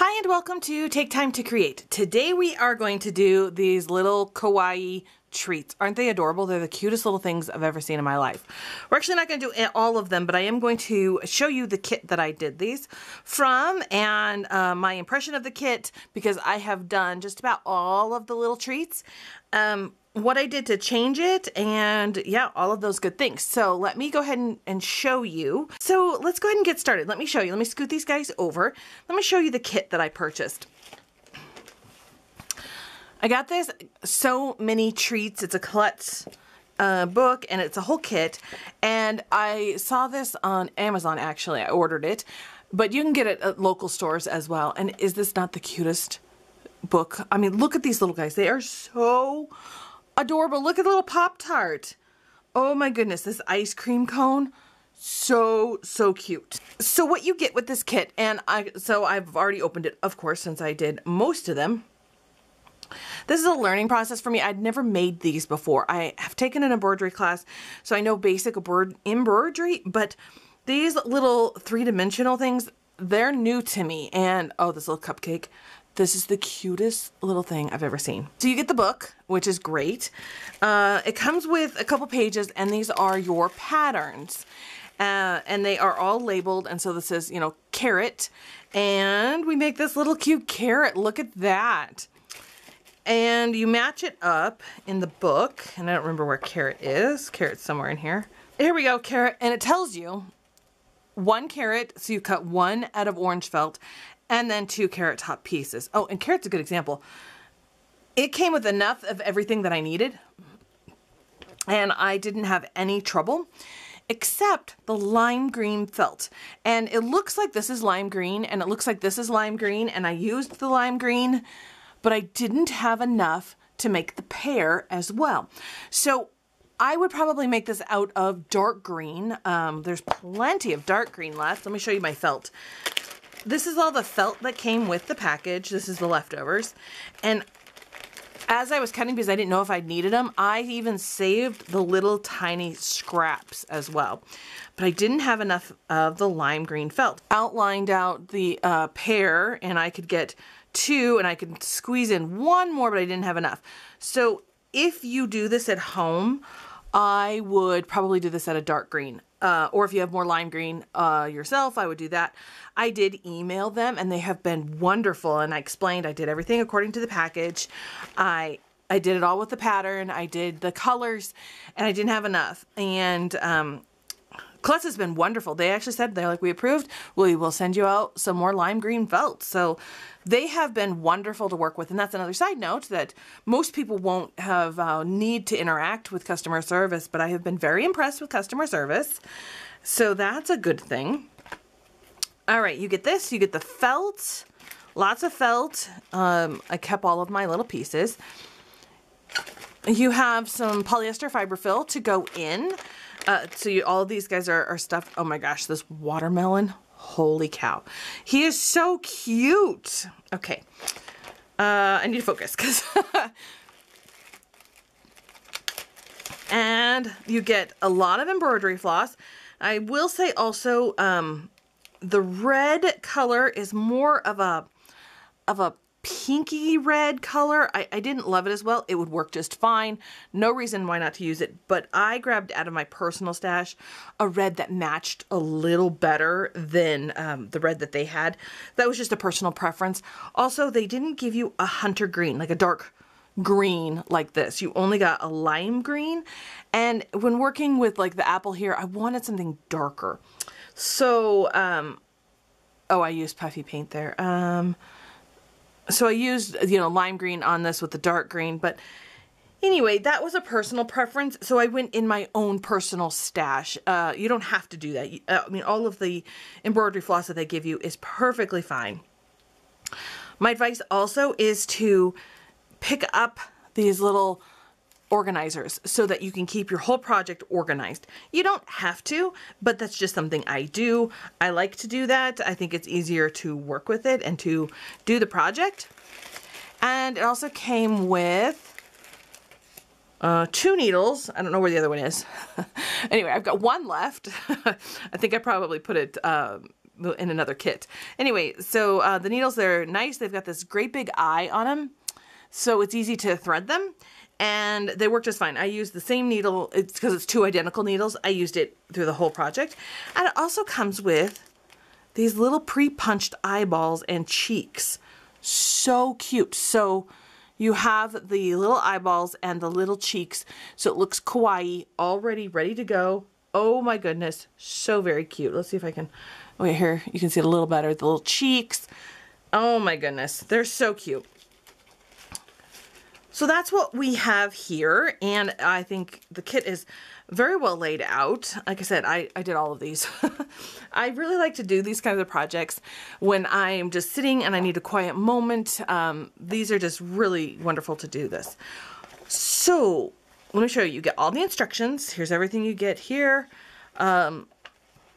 Hi and welcome to Take Time to Create. Today we are going to do these little kawaii treats. Aren't they adorable? They're the cutest little things I've ever seen in my life. We're actually not going to do all of them, but I am going to show you the kit that I did these from and my impression of the kit, because I have done just about all of the little treats. What I did to change it, and yeah, all of those good things. So let me go ahead and show you. So let's go ahead and get started. Let me show you. Let me scoot these guys over. Let me show you the kit that I purchased. I got this Sew Mini Treats. It's a Klutz book, and it's a whole kit. And I saw this on Amazon, actually. I ordered it, but you can get it at local stores as well. And is this not the cutest book? I mean, look at these little guys. They are so adorable. Look at the little Pop-Tart. Oh my goodness, this ice cream cone. So cute. So what you get with this kit, and I've already opened it, of course, since I did most of them. This is a learning process for me. I'd never made these before. I have taken an embroidery class, so I know basic embroidery, but these little three-dimensional things, they're new to me. And oh, this little cupcake. This is the cutest little thing I've ever seen. So you get the book, which is great. It comes with a couple pages, and these are your patterns. And they are all labeled, and so this is, you know, carrot. And we make this little cute carrot. Look at that. And you match it up in the book. And I don't remember where carrot is. Carrot's somewhere in here. Here we go, carrot. And it tells you 1 carrot, so you cut 1 out of orange felt, and then 2 carrot top pieces. Oh, and carrot's a good example. It came with enough of everything that I needed, and I didn't have any trouble except the lime green felt. And it looks like this is lime green, and it looks like this is lime green, and I used the lime green, but I didn't have enough to make the pair as well. So I would probably make this out of dark green. There's plenty of dark green left. Let me show you my felt. This is all the felt that came with the package. This is the leftovers. And as I was cutting, because I didn't know if I needed them, I even saved the little tiny scraps as well. But I didn't have enough of the lime green felt. Outlined out the pair, and I could get 2, and I could squeeze in 1 more, but I didn't have enough. So if you do this at home, I would probably do this at a dark green. Or if you have more lime green yourself, I would do that. I did email them, and they have been wonderful. And I explained I did everything according to the package. I did it all with the pattern. I did the colors, and I didn't have enough. And Klutz has been wonderful. They actually said, they're like, we approved. We will send you out some more lime green felt. So they have been wonderful to work with. And that's another side note that most people won't have need to interact with customer service, but I have been very impressed with customer service. So that's a good thing. All right, you get this. You get the felt, lots of felt. I kept all of my little pieces. You have some polyester fiberfill to go in. So all of these guys are stuffed. Oh my gosh, this watermelon. Holy cow. He is so cute. Okay. I need to focus, because and you get a lot of embroidery floss. I will say also, the red color is more of a pinky red color. I didn't love it as well. It would work just fine. No reason why not to use it, but I grabbed out of my personal stash a red that matched a little better than the red that they had. That was just a personal preference. Also, they didn't give you a hunter green, like a dark green like this. You only got a lime green. And when working with like the apple here, I wanted something darker. So, oh, I used puffy paint there. So I used, you know, lime green on this with the dark green, but anyway, that was a personal preference. So I went in my own personal stash. You don't have to do that. I mean, all of the embroidery floss that they give you is perfectly fine. My advice also is to pick up these little organizers so that you can keep your whole project organized. You don't have to, but that's just something I do. I like to do that. I think it's easier to work with it and to do the project. And it also came with 2 needles. I don't know where the other one is. Anyway, I've got 1 left. I think I probably put it in another kit. Anyway, so the needles, they're nice. They've got this great big eye on them, so it's easy to thread them. And they work just fine. I used the same needle. It's because it's two identical needles. I used it through the whole project. And it also comes with these little pre-punched eyeballs and cheeks. So cute. So you have the little eyeballs and the little cheeks. So it looks kawaii, already ready to go. Oh my goodness. So very cute. Let's see if I can... wait, here you can see it a little better. The little cheeks. Oh my goodness. They're so cute. So that's what we have here, and I think the kit is very well laid out. Like I said, I did all of these. I really like to do these kinds of projects when I'm just sitting and I need a quiet moment. These are just really wonderful to do this. So let me show you. You get all the instructions. Here's everything you get here.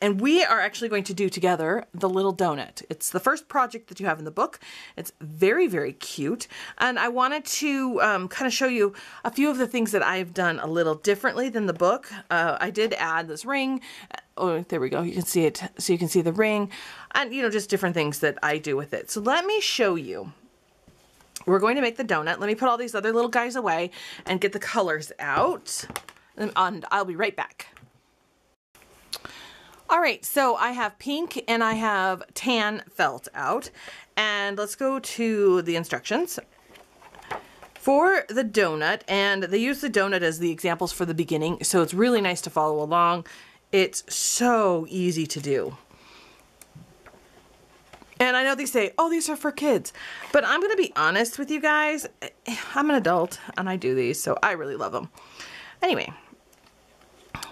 And we are actually going to do together the little donut. It's the first project that you have in the book. It's very, very cute. And I wanted to kind of show you a few of the things that I've done a little differently than the book. I did add this ring. Oh, there we go. You can see it. So you can see the ring and, you know, just different things that I do with it. So let me show you. We're going to make the donut. Let me put all these other little guys away and get the colors out. And I'll be right back. All right, so I have pink and I have tan felt out, and let's go to the instructions for the donut, and they use the donut as the examples for the beginning, so it's really nice to follow along. It's so easy to do. And I know they say, oh, these are for kids, but I'm gonna be honest with you guys. I'm an adult and I do these, so I really love them. Anyway.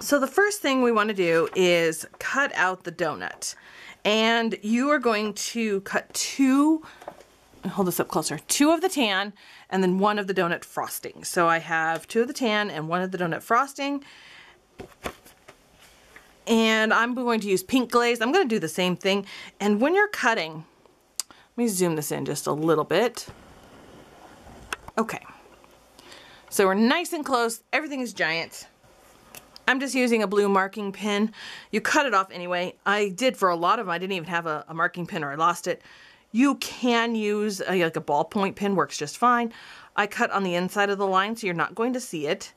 So the first thing we want to do is cut out the donut, and you are going to cut two, hold this up closer, two of the tan and then one of the donut frosting. So I have two of the tan and one of the donut frosting, and I'm going to use pink glaze. I'm going to do the same thing. And when you're cutting, let me zoom this in just a little bit. Okay. So we're nice and close. Everything is giant. I'm just using a blue marking pin. You cut it off anyway. I did for a lot of them. I didn't even have a marking pin, or I lost it. You can use like a ballpoint pen, works just fine. I cut on the inside of the line, so you're not going to see it.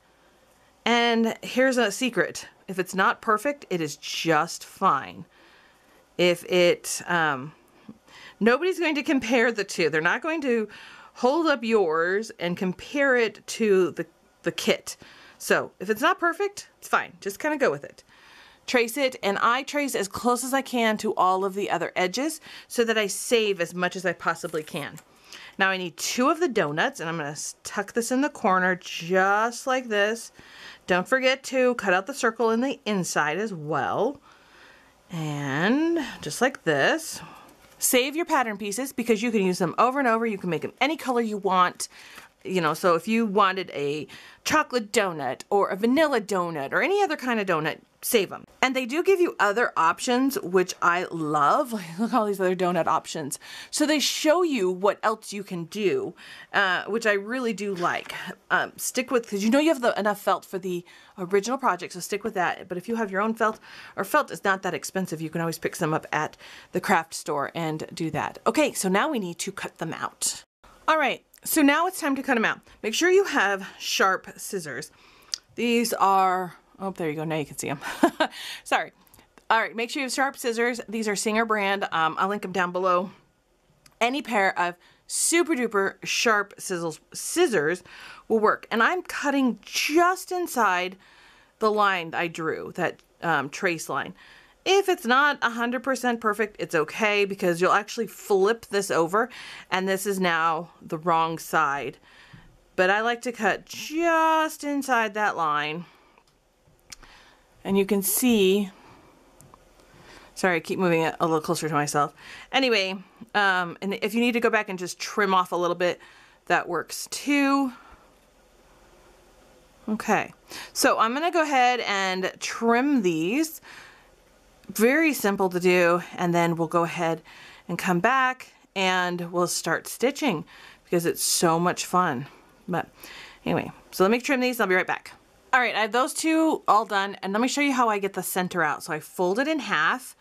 And here's a secret. If it's not perfect, it is just fine. If it, nobody's going to compare the two. They're not going to hold up yours and compare it to the kit. So if it's not perfect, it's fine. Just kind of go with it. Trace it, and I trace as close as I can to all of the other edges so that I save as much as I possibly can. Now I need two of the donuts, and I'm going to tuck this in the corner just like this. Don't forget to cut out the circle in the inside as well. And just like this. Save your pattern pieces because you can use them over and over. You can make them any color you want. You know, so if you wanted a chocolate donut or a vanilla donut or any other kind of donut, save them. And they do give you other options, which I love. Look at all these other donut options. So they show you what else you can do, which I really do like. Stick with, because you know you have enough felt for the original project, so stick with that. But if you have your own felt, or felt is not that expensive, you can always pick some up at the craft store and do that. Okay, so now we need to cut them out. All right. So now it's time to cut them out. Make sure you have sharp scissors. These are, oh, there you go. Now you can see them. Sorry. All right. Make sure you have sharp scissors. These are Singer brand. I'll link them down below. Any pair of super duper sharp scissors will work. And I'm cutting just inside the line I drew, that trace line. If it's not 100% perfect, it's okay, because you'll actually flip this over, and this is now the wrong side. But I like to cut just inside that line. And you can see, sorry, I keep moving it a little closer to myself. Anyway, and if you need to go back and just trim off a little bit, that works too. Okay, so I'm going to go ahead and trim these. Very simple to do, and then we'll go ahead and come back and we'll start stitching because it's so much fun. But anyway, so let me trim these and I'll be right back. All right, I have those two all done, and let me show you how I get the center out. So I fold it in half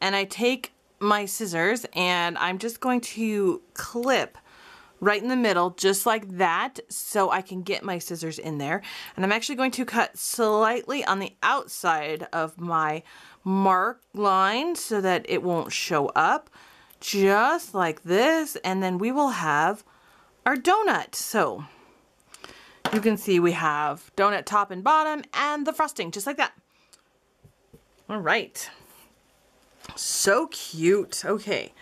and I take my scissors and I'm just going to clip right in the middle, just like that, so I can get my scissors in there. And I'm actually going to cut slightly on the outside of my mark line so that it won't show up, just like this. And then we will have our donut. So you can see we have donut top and bottom and the frosting, just like that. All right, so cute. Okay.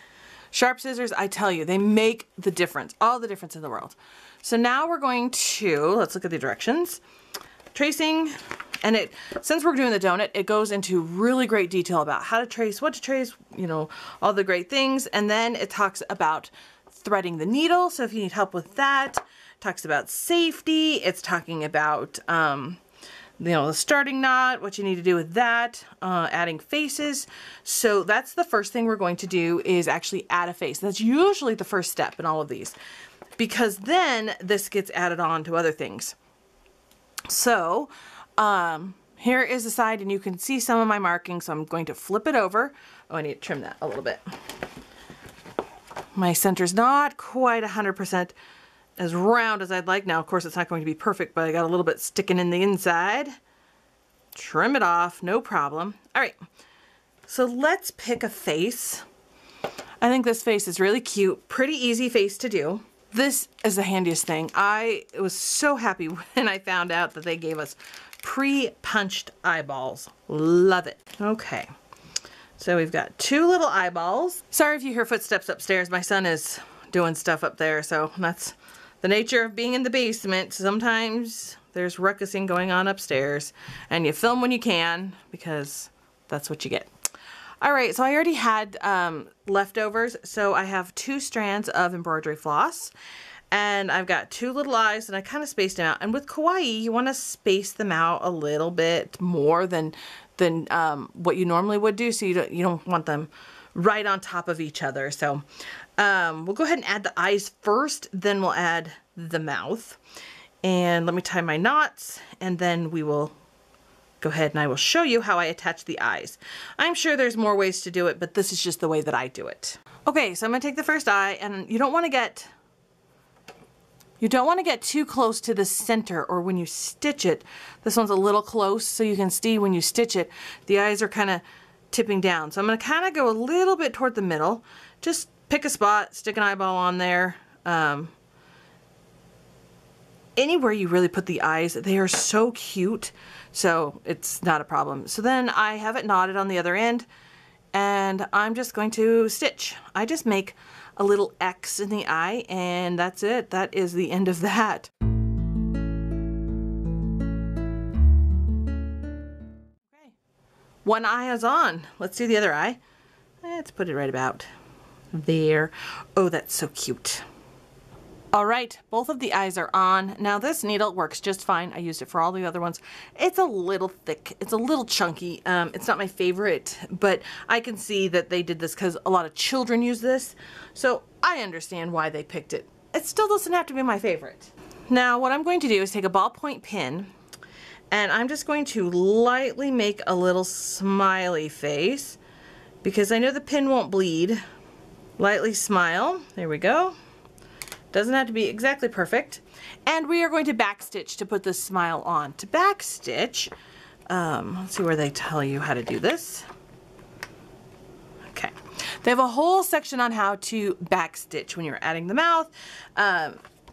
Sharp scissors, I tell you, they make the difference, all the difference in the world. So now we're going to, let's look at the directions. Tracing, and it, since we're doing the donut, it goes into really great detail about how to trace, what to trace, you know, all the great things. And then it talks about threading the needle. So if you need help with that, it talks about safety. It's talking about, you know, the starting knot, what you need to do with that, adding faces. So that's the first thing we're going to do, is actually add a face. That's usually the first step in all of these, because then this gets added on to other things. So here is the side, and you can see some of my markings. So I'm going to flip it over. Oh, I need to trim that a little bit. My center's not quite 100% as round as I'd like. Now, of course, it's not going to be perfect, but I got a little bit sticking in the inside. Trim it off, no problem. All right, so let's pick a face. I think this face is really cute, pretty easy face to do. This is the handiest thing. I was so happy when I found out that they gave us pre-punched eyeballs. Love it. Okay, so we've got two little eyeballs. Sorry if you hear footsteps upstairs. My son is doing stuff up there, so that's the nature of being in the basement. Sometimes there's ruckusing going on upstairs, and you film when you can, because that's what you get. All right, so I already had leftovers, so I have two strands of embroidery floss, and I've got two little eyes, and I kind of spaced them out. And with kawaii, you want to space them out a little bit more than what you normally would do, so you don't want them right on top of each other. So we'll go ahead and add the eyes first, then we'll add the mouth. And let me tie my knots, and then we will go ahead and I will show you how I attach the eyes. I'm sure there's more ways to do it, but this is just the way that I do it. Okay, so I'm gonna take the first eye, and you don't want to get too close to the center, or when you stitch it, this one's a little close, so you can see when you stitch it, the eyes are kind of tipping down. So I'm going to kind of go a little bit toward the middle. Just pick a spot, stick an eyeball on there. Anywhere you really put the eyes, they are so cute, so it's not a problem. So then I have it knotted on the other end, and I'm just going to stitch. I just make a little X in the eye, and that's it. That is the end of that. One eye is on. Let's do the other eye. Let's put it right about there. Oh, that's so cute. All right, both of the eyes are on. Now this needle works just fine. I used it for all the other ones. It's a little thick. It's a little chunky. It's not my favorite, but I can see that they did this because a lot of children use this. So I understand why they picked it. It still doesn't have to be my favorite. Now what I'm going to do is take a ballpoint pen, and I'm just going to lightly make a little smiley face, because I know the pin won't bleed. Lightly smile. There we go. Doesn't have to be exactly perfect. And we are going to backstitch to put the smile on. To backstitch, let's see where they tell you how to do this. Okay. They have a whole section on how to backstitch when you're adding the mouth.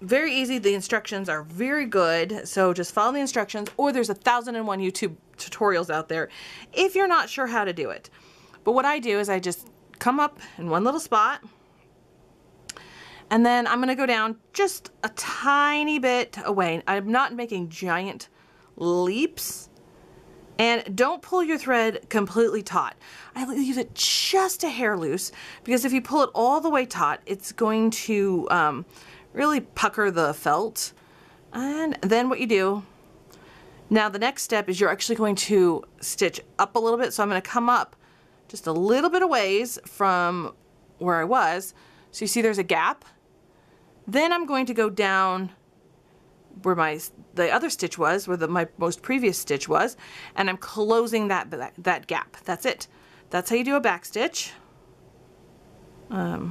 Very easy. The instructions are very good, so just follow the instructions, or there's 1,001 YouTube tutorials out there if you're not sure how to do it. But what I do is I just come up in one little spot, and then I'm going to go down just a tiny bit away. I'm not making giant leaps, and don't pull your thread completely taut. I leave it just a hair loose, because if you pull it all the way taut, it's going to really pucker the felt. And then what you do, now the next step is you're actually going to stitch up a little bit. So I'm going to come up just a little bit of ways from where I was. So you see there's a gap. Then I'm going to go down where the other stitch was, where my most previous stitch was, and I'm closing that gap. That's it. That's how you do a back stitch. And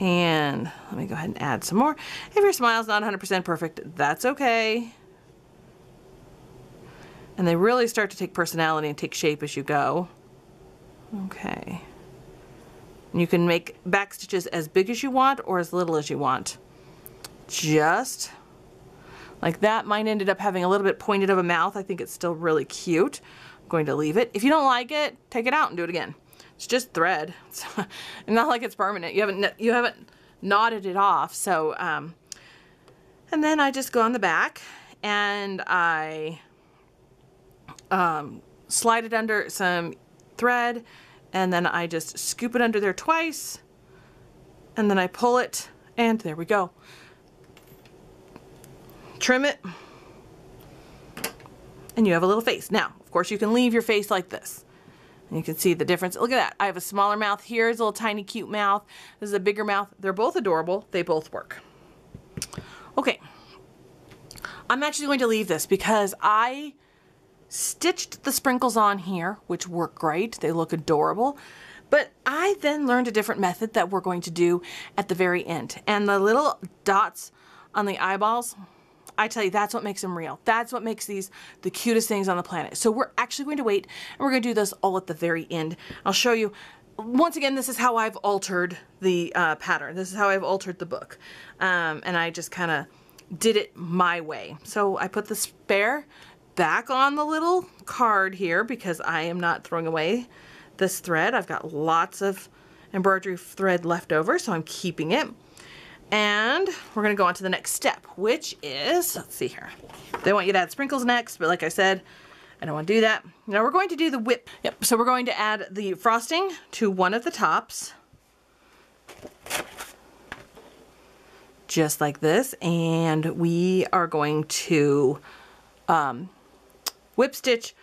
let me go ahead and add some more. If your smile's not 100% perfect, that's okay. And they really start to take personality and take shape as you go. Okay. You can make back stitches as big as you want or as little as you want. Just like that. Mine ended up having a little bit pointed of a mouth. I think it's still really cute. I'm going to leave it. If you don't like it, take it out and do it again. It's just thread. It's not like it's permanent. You haven't knotted it off. So, and then I just go on the back and I slide it under some thread, and then I just scoop it under there twice, and then I pull it, and there we go. Trim it, and you have a little face. Now, of course, you can leave your face like this, and you can see the difference. Look at that. I have a smaller mouth here. It's a little tiny cute mouth. This is a bigger mouth. They're both adorable. They both work. Okay. I'm actually going to leave this because I stitched the sprinkles on here, which work great. They look adorable. But I then learned a different method that we're going to do at the very end. And the little dots on the eyeballs, I tell you, that's what makes them real. That's what makes these the cutest things on the planet. So we're actually going to wait, and we're going to do this all at the very end. I'll show you. Once again, this is how I've altered the pattern. This is how I've altered the book. And I just kind of did it my way. So I put the spare back on the little card here because I am not throwing away this thread. I've got lots of embroidery thread left over, so I'm keeping it. And we're going to go on to the next step, which is, let's see here. They want you to add sprinkles next, but like I said, I don't want to do that. Now we're going to do the whip. Yep, so we're going to add the frosting to one of the tops. Just like this. And we are going to whip stitch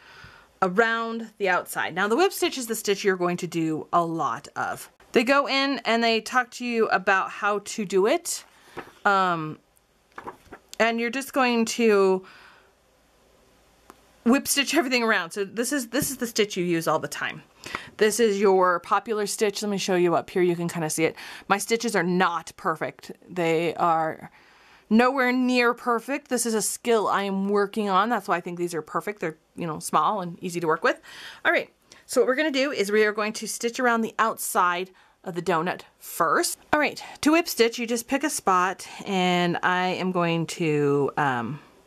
around the outside. Now the whip stitch is the stitch you're going to do a lot of. They go in and they talk to you about how to do it. And you're just going to whip stitch everything around. So this is the stitch you use all the time. This is your popular stitch. Let me show you up here. You can kind of see it. My stitches are not perfect. They are nowhere near perfect. This is a skill I am working on. That's why I think these are perfect. They're, you know, small and easy to work with. All right. So what we're going to do is we are going to stitch around the outside of the donut first. All right. To whip stitch, you just pick a spot, and I am going to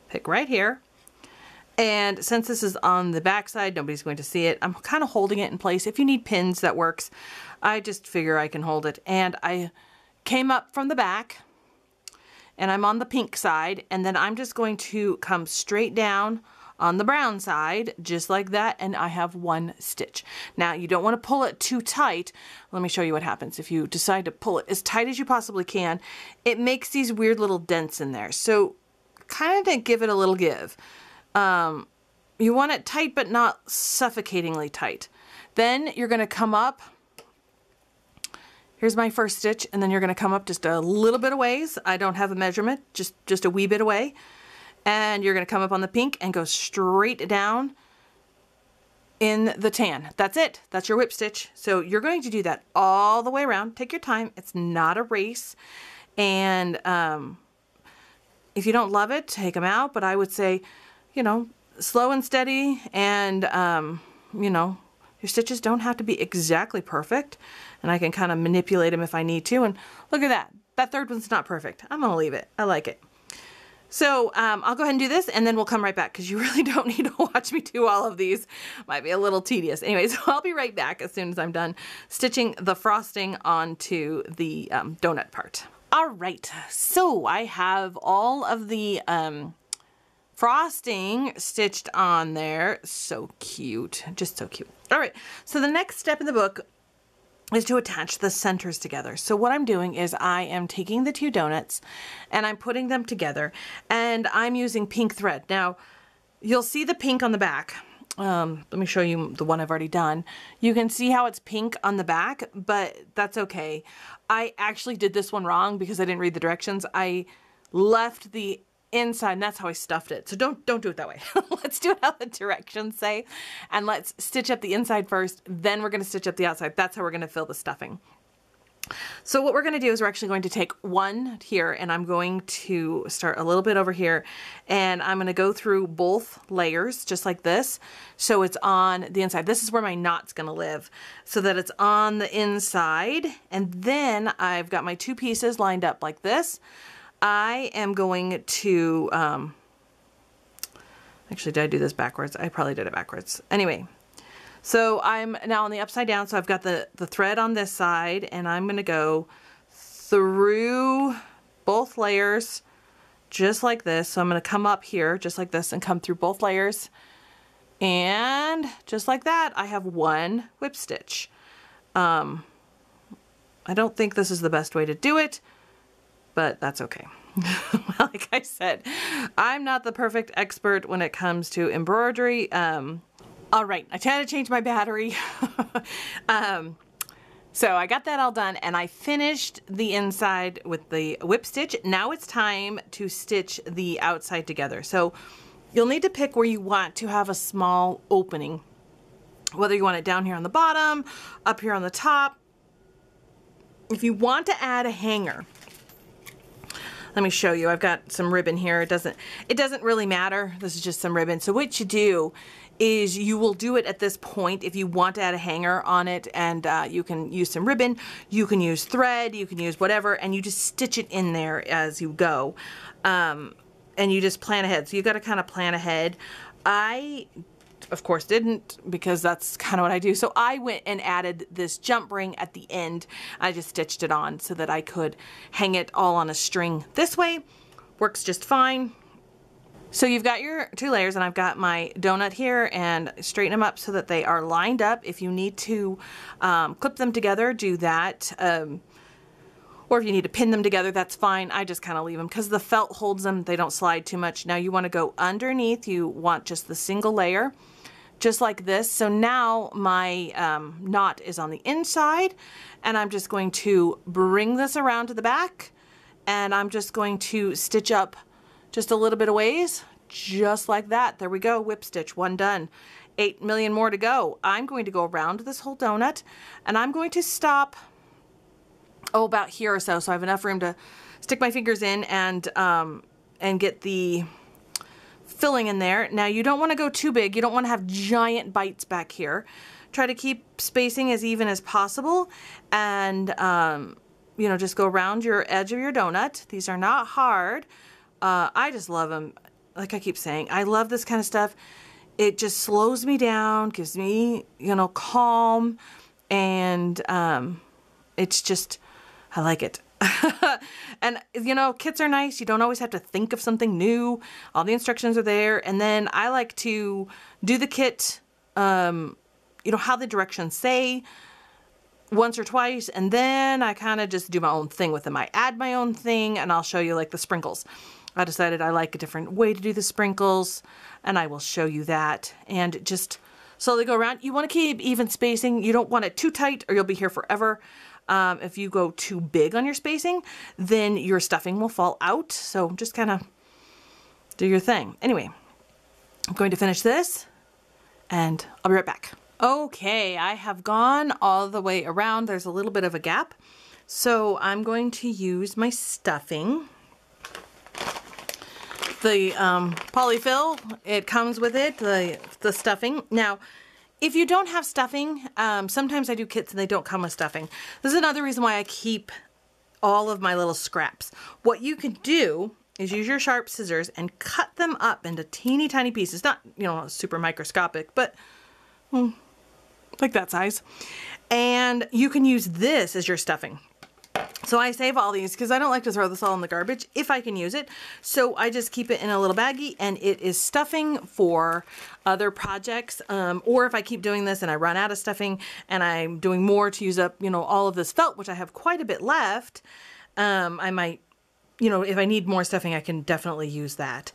pick right here. And since this is on the back side, nobody's going to see it. I'm kind of holding it in place. If you need pins, that works. I just figure I can hold it. And I came up from the back, and I'm on the pink side, and then I'm just going to come straight down on the brown side, just like that, and I have one stitch. Now, you don't want to pull it too tight. Let me show you what happens. If you decide to pull it as tight as you possibly can, it makes these weird little dents in there. So kind of give it a little give. You want it tight, but not suffocatingly tight. Then you're going to come up. Here's my first stitch, and then you're going to come up just a little bit of ways. I don't have a measurement, just a wee bit away. And you're going to come up on the pink and go straight down in the tan. That's it. That's your whip stitch. So you're going to do that all the way around. Take your time. It's not a race. And if you don't love it, take them out. But I would say, you know, slow and steady, and, you know, your stitches don't have to be exactly perfect, and I can kind of manipulate them if I need to. And look at that. That third one's not perfect. I'm going to leave it. I like it. So I'll go ahead and do this, and then we'll come right back because you really don't need to watch me do all of these. Might be a little tedious. Anyway, so I'll be right back as soon as I'm done stitching the frosting onto the donut part. All right. So I have all of the frosting stitched on there. So cute. Just so cute. All right. So the next step in the book is to attach the centers together. So what I'm doing is I am taking the two donuts and I'm putting them together, and I'm using pink thread. Now you'll see the pink on the back. Let me show you the one I've already done. You can see how it's pink on the back, but that's okay. I actually did this one wrong because I didn't read the directions. I left the inside, and that's how I stuffed it. So don't do it that way. Let's do it how the directions say, and let's stitch up the inside first, then we're going to stitch up the outside. That's how we're going to fill the stuffing. So what we're going to do is we're actually going to take one here, and I'm going to start a little bit over here, and I'm going to go through both layers just like this. So it's on the inside. This is where my knot's going to live, so that it's on the inside. And then I've got my two pieces lined up like this. I am going to, actually, did I do this backwards? I probably did it backwards. Anyway. So I'm now on the upside down, so I've got the thread on this side, and I'm going to go through both layers just like this. So I'm going to come up here just like this and come through both layers, and just like that I have one whip stitch. I don't think this is the best way to do it, but that's okay. Like I said, I'm not the perfect expert when it comes to embroidery. All right, I had to change my battery. So I got that all done, and I finished the inside with the whip stitch. Now it's time to stitch the outside together. So you'll need to pick where you want to have a small opening, whether you want it down here on the bottom, up here on the top. If you want to add a hanger, let me show you. I've got some ribbon here. It doesn't really matter. This is just some ribbon. So what you do is you will do it at this point if you want to add a hanger on it, and you can use some ribbon, you can use thread, you can use whatever, and you just stitch it in there as you go, and you just plan ahead. So you got to kind of plan ahead. I, of course, didn't, because that's kind of what I do. So I went and added this jump ring at the end. I just stitched it on so that I could hang it all on a string this way. Works just fine. So you've got your two layers, and I've got my donut here, and straighten them up so that they are lined up. If you need to clip them together, do that. Or if you need to pin them together, that's fine. I just kind of leave them because the felt holds them. They don't slide too much. Now you want to go underneath. You want just the single layer, just like this. So now my knot is on the inside, and I'm just going to bring this around to the back, and I'm just going to stitch up just a little bit of ways, just like that. There we go, whip stitch, one done. 8 million more to go. I'm going to go around this whole donut, and I'm going to stop, oh, about here or so, so I have enough room to stick my fingers in and get the filling in there. Now you don't want to go too big. You don't want to have giant bites back here. Try to keep spacing as even as possible, and you know, just go around your edge of your donut. These are not hard. I just love them. Like I keep saying, I love this kind of stuff. It just slows me down, gives me, you know, calm, and it's just, I like it. And, you know, kits are nice. You don't always have to think of something new. All the instructions are there. And then I like to do the kit, you know, how the directions say, once or twice, and then I kind of just do my own thing with them. I add my own thing, and I'll show you, like, the sprinkles. I decided I like a different way to do the sprinkles, and I will show you that. And just slowly go around. You want to keep even spacing. You don't want it too tight, or you'll be here forever. If you go too big on your spacing, then your stuffing will fall out. So just kind of do your thing. Anyway, I'm going to finish this, and I'll be right back. Okay, I have gone all the way around. There's a little bit of a gap. So I'm going to use my stuffing. The polyfill, it comes with it, the stuffing. Now, if you don't have stuffing, sometimes I do kits and they don't come with stuffing. This is another reason why I keep all of my little scraps. What you can do is use your sharp scissors and cut them up into teeny tiny pieces. Not, you know, super microscopic, but like that size, and you can use this as your stuffing. So I save all these because I don't like to throw this all in the garbage if I can use it. So I just keep it in a little baggie, and it is stuffing for other projects, or if I keep doing this and I run out of stuffing and I'm doing more to use up, you know, all of this felt, which I have quite a bit left, I might, you know, if I need more stuffing, I can definitely use that.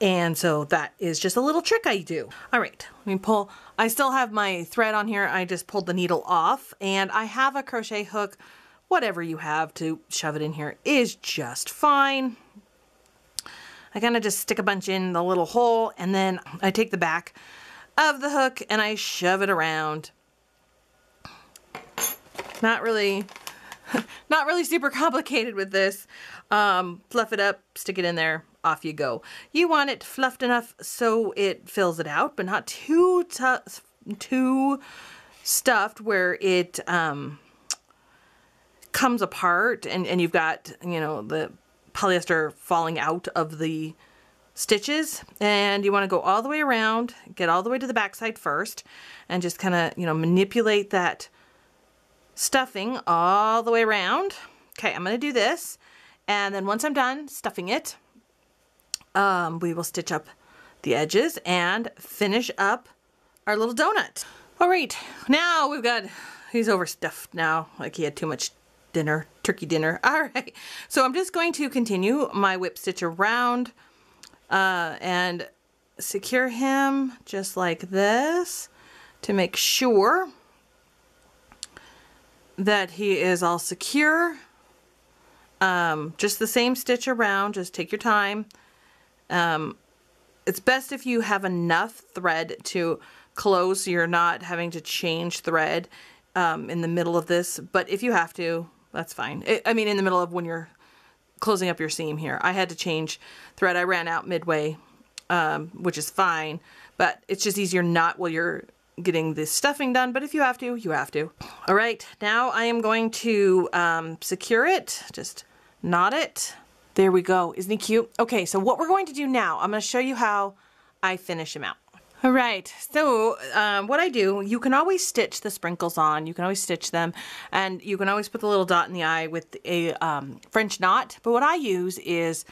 And so that is just a little trick I do. All right, let me pull. I still have my thread on here. I just pulled the needle off, and I have a crochet hook. Whatever you have to shove it in here is just fine. I kind of just stick a bunch in the little hole, and then I take the back of the hook and I shove it around. Not really Not really super complicated with this. Fluff it up, stick it in there, off you go. You want it fluffed enough so it fills it out, but not too stuffed where it comes apart and you've got, you know, the polyester falling out of the stitches. And you want to go all the way around, get all the way to the back side first, and just kind of, you know, manipulate that stuffing all the way around. Okay, I'm going to do this, and then once I'm done stuffing it, we will stitch up the edges and finish up our little donut. All right, now we've got, he's overstuffed now, like he had too much dinner, turkey dinner. All right, so I'm just going to continue my whip stitch around and secure him just like this to make sure that he is all secure. Just the same stitch around, just take your time. It's best if you have enough thread to close, so you're not having to change thread in the middle of this, but if you have to, that's fine. I mean, in the middle of when you're closing up your seam here. I had to change thread. I ran out midway, which is fine, but it's just easier not while you're getting the stuffing done, but if you have to, you have to. All right, now I am going to secure it, just knot it. There we go, isn't he cute? Okay, so what we're going to do now, I'm gonna show you how I finish him out. All right, so what I do, you can always stitch the sprinkles on, you can always stitch them, and you can always put the little dot in the eye with a French knot, but what I use is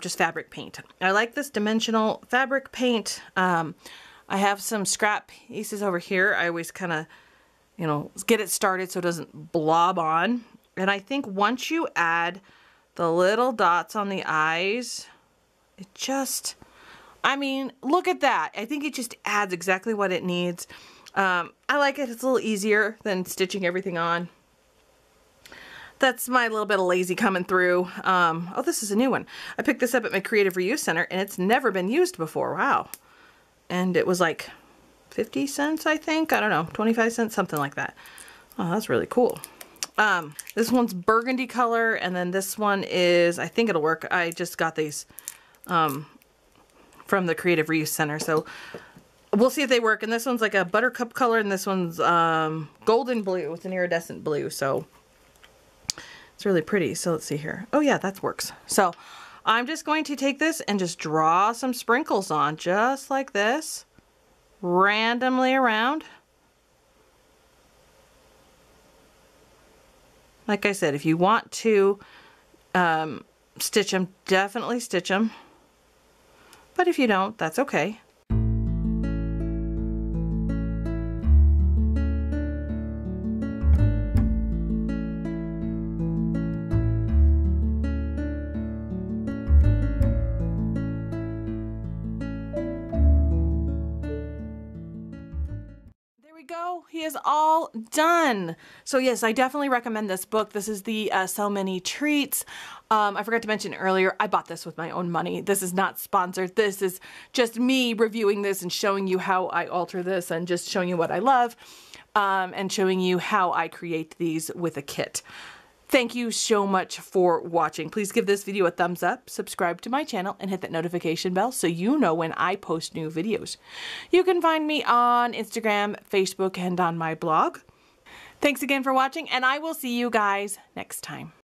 just fabric paint. I like this dimensional fabric paint. I have some scrap pieces over here. I always kind of, you know, get it started so it doesn't blob on. And I think once you add the little dots on the eyes, it just, I mean, look at that. I think it just adds exactly what it needs. I like it. It's a little easier than stitching everything on. That's my little bit of lazy coming through. Oh, this is a new one. I picked this up at my Creative Reuse Center, and it's never been used before. Wow. And it was like 50 cents, I think. I don't know, 25 cents, something like that. Oh, that's really cool. This one's burgundy color, and then this one is, I think it'll work. I just got these from the Creative Reuse Center, so we'll see if they work. And this one's like a buttercup color, and this one's golden blue. It's an iridescent blue, so it's really pretty. So let's see here. Oh yeah, that works. So I'm just going to take this and just draw some sprinkles on, just like this, randomly around. Like I said, if you want to stitch them, definitely stitch them. But if you don't, that's okay. He is all done. So yes, I definitely recommend this book. This is the Sew Mini Treats. I forgot to mention earlier, I bought this with my own money. This is not sponsored. This is just me reviewing this and showing you how I alter this and just showing you what I love and showing you how I create these with a kit. Thank you so much for watching. Please give this video a thumbs up, subscribe to my channel, and hit that notification bell so you know when I post new videos. You can find me on Instagram, Facebook, and on my blog. Thanks again for watching, and I will see you guys next time.